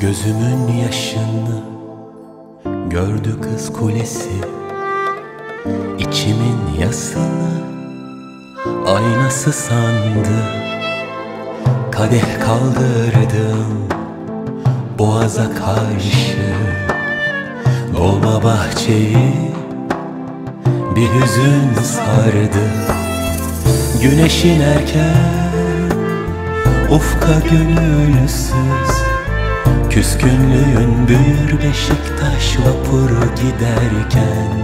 Gözümün yaşını gördü kız kulesi, içimin yasını aynası sandı. Kadeh kaldırdım boğaza karşı, dolma bahçeyi bir hüzün sardı. Güneşin erken ufka gönülsüz küskünlüğün büyür, Beşiktaş vapuru giderken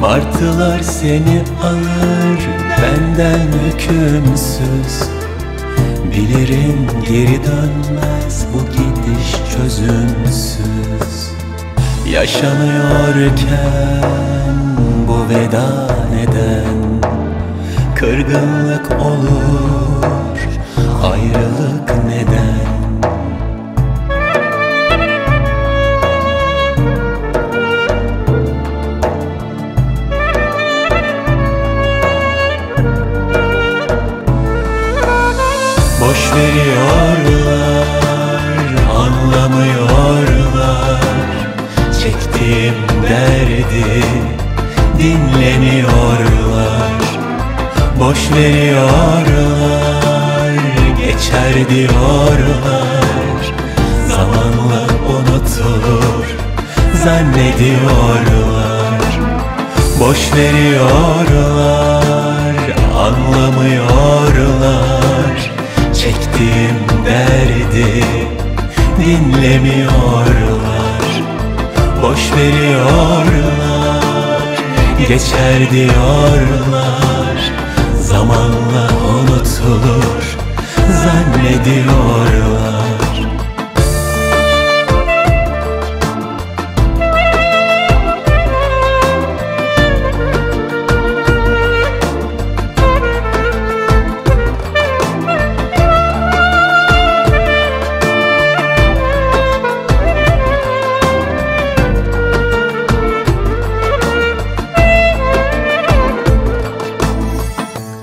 martılar seni alır benden hükümsüz. Bilirim geri dönmez bu gidiş çözümsüz. Yaşanıyorken bu veda neden? Kırgınlık olur, ayrılık neden? Boş veriyorlar, anlamıyorlar. Çektiğim derdi dinlemiyorlar. Boş veriyorlar, geçer diyorlar. Zamanla unutur zannediyorlar. Boş veriyorlar, anlamıyorlar. Çektiğim derdi dinlemiyorlar. Boş veriyorlar, geçer diyorlar. Zamanla unutulur zannediyorlar.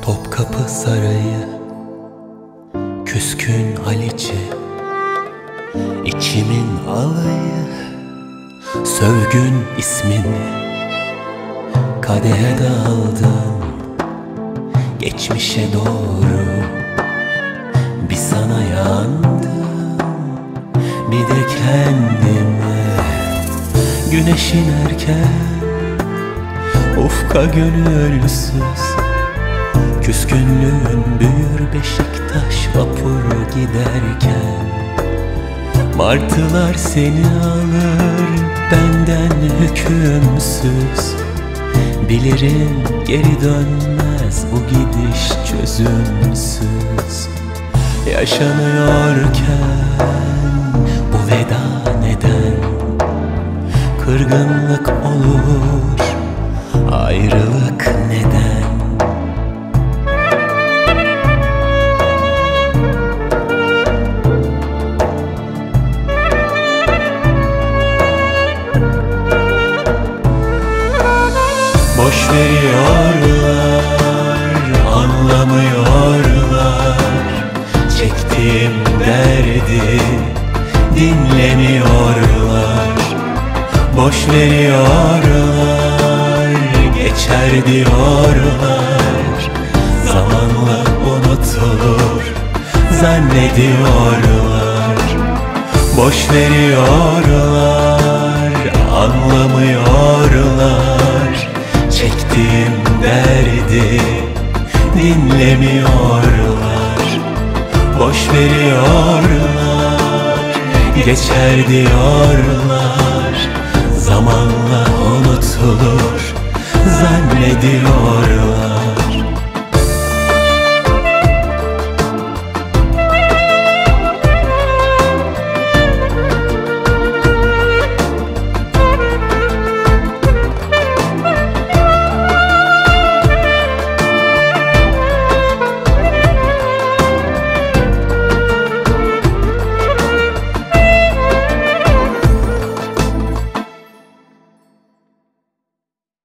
Topkapı Sarayı, küskün Haliç'i, içimin alayı, sövgün ismini. Kadehe daldım geçmişe doğru, bir sana yandım bir de kendime. Güneşin erken ufka gönülsüz küskünlüğün büyür, Beşiktaş vapuru giderken martılar seni alır benden hükümsüz. Bilirim geri dönmez bu gidiş çözümsüz. Yaşanıyorken bu veda neden? Kırgınlık olur, ayrılık neden? Boş veriyorlar, anlamıyorlar. Çektiğim derdi dinlemiyorlar. Boş veriyorlar, geçer diyorlar. Zamanla unutulur zannediyorlar. Boş veriyorlar, anlamıyorlar. Çektiğim derdi dinlemiyorlar. Boş veriyorlar, geçer diyorlar. Zamanla unutulur zannediyorlar.